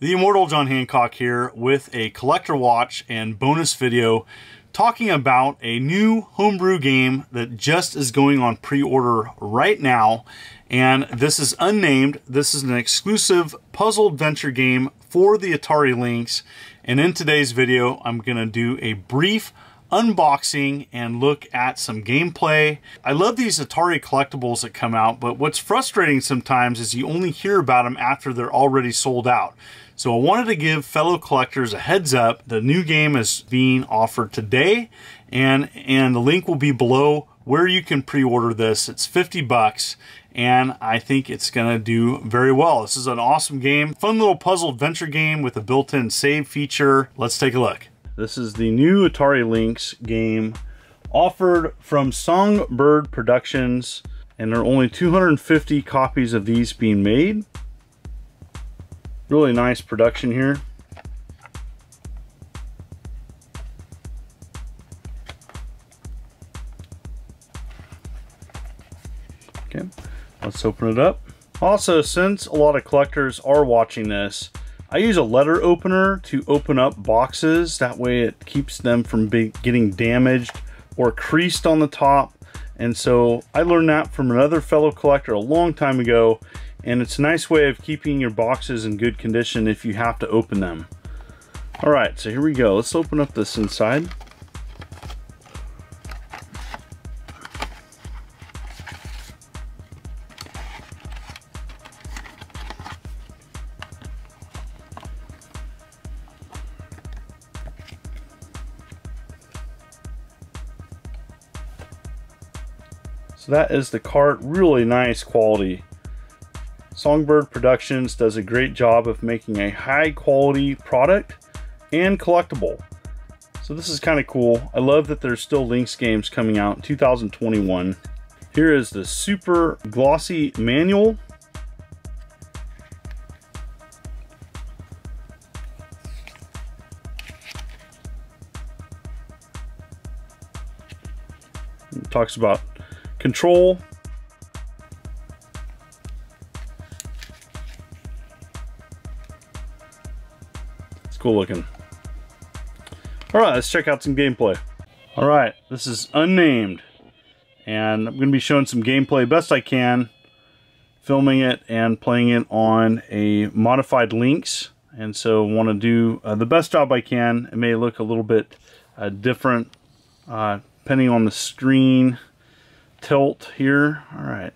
The immortal John Hancock here with a collector watch and bonus video talking about a new homebrew game that just is going on pre-order right now. And this is unnamed. This is an exclusive puzzle adventure game for the Atari Lynx. And in today's video, I'm gonna do a brief unboxing and look at some gameplay. I love these Atari collectibles that come out, but what's frustrating sometimes is you only hear about them after they're already sold out. So I wanted to give fellow collectors a heads up. The new game is being offered today, and the link will be below where you can pre-order this. It's 50 bucks, and I think it's gonna do very well. This is an awesome game, fun little puzzle adventure game with a built-in save feature. Let's take a look. This is the new Atari Lynx game offered from Songbird Productions, and there are only 250 copies of these being made. Really nice production here. Okay, let's open it up. Also, since a lot of collectors are watching this, I use a letter opener to open up boxes. That way it keeps them from getting damaged or creased on the top. And so I learned that from another fellow collector a long time ago. And it's a nice way of keeping your boxes in good condition if you have to open them. All right, so here we go. Let's open up this inside. So that is the cart, really nice quality. Songbird Productions does a great job of making a high quality product and collectible. So this is kind of cool. I love that there's still Lynx games coming out in 2021. Here is the super glossy manual. It talks about control, it's cool looking. All right, let's check out some gameplay. All right, this is unnamed, and I'm gonna be showing some gameplay best I can, filming it and playing it on a modified Lynx, and so want to do the best job I can. It may look a little bit different depending on the screen tilt here. All right,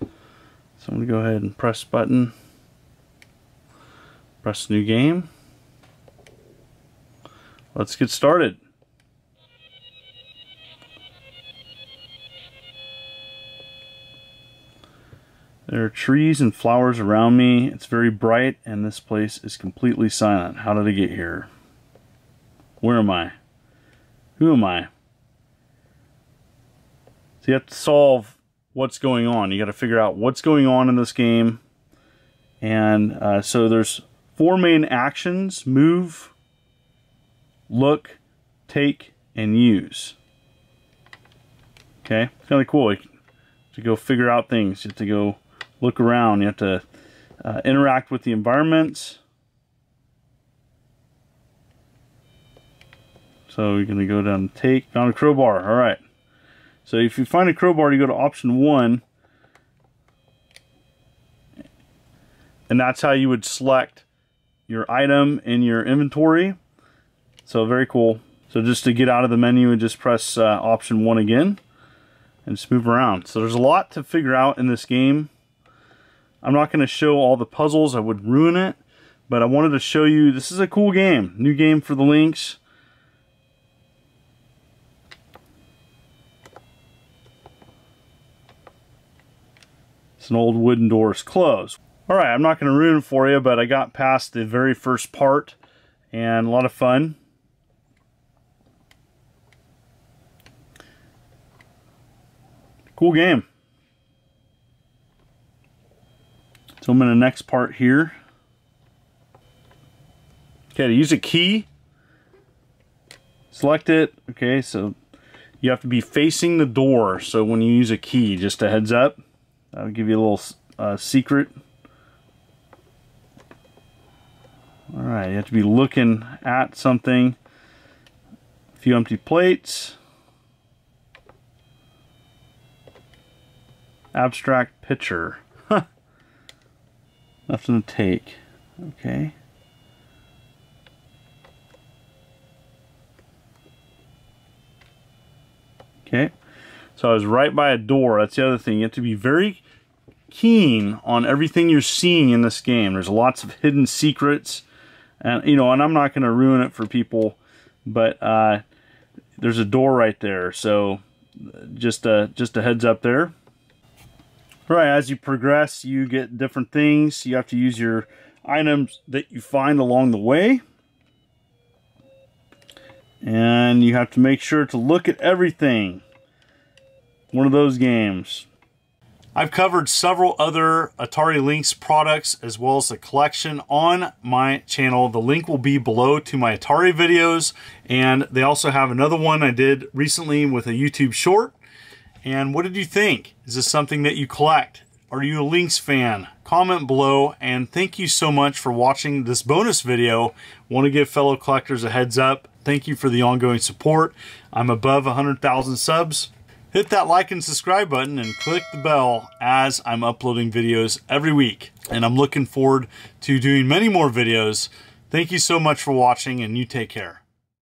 so I'm gonna go ahead and press button, press new game. Let's get started. There are trees and flowers around me. It's very bright and this place is completely silent. How did I get here? Where am I? Who am I? So you have to solve what's going on. You got to figure out what's going on in this game. And so there's four main actions: move, look, take, and use. Okay, it's kind of cool. You have to go figure out things. You have to go look around. You have to interact with the environments. So you're going to go down and take. Found a crowbar. All right. So if you find a crowbar, you go to option 1, and that's how you would select your item in your inventory. So very cool. So just to get out of the menu and just press option 1 again and just move around. So there's a lot to figure out in this game. I'm not going to show all the puzzles, I would ruin it, but I wanted to show you this is a cool game, new game for the Lynx. It's an old wooden door's closed. All right, I'm not gonna ruin it for you, but I got past the very first part and a lot of fun. Cool game. So I'm in the next part here. Okay, to use a key, select it. Okay, so you have to be facing the door. So when you use a key, just a heads up. I'll give you a little secret. Alright, you have to be looking at something. A few empty plates. Abstract picture. Nothing to take. Okay. Okay. So I was right by a door. That's the other thing. You have to be very keen on everything you're seeing in this game. There's lots of hidden secrets. And, you know, and I'm not going to ruin it for people. But there's a door right there. So just a heads up there. All right, as you progress, you get different things. You have to use your items that you find along the way. And you have to make sure to look at everything. One of those games. I've covered several other Atari Lynx products as well as the collection on my channel. The link will be below to my Atari videos. And they also have another one I did recently with a YouTube short. And what did you think? Is this something that you collect? Are you a Lynx fan? Comment below, and thank you so much for watching this bonus video. Want to give fellow collectors a heads up. Thank you for the ongoing support. I'm above 100,000 subs. Hit that like and subscribe button and click the bell as I'm uploading videos every week. And I'm looking forward to doing many more videos. Thank you so much for watching, and you take care.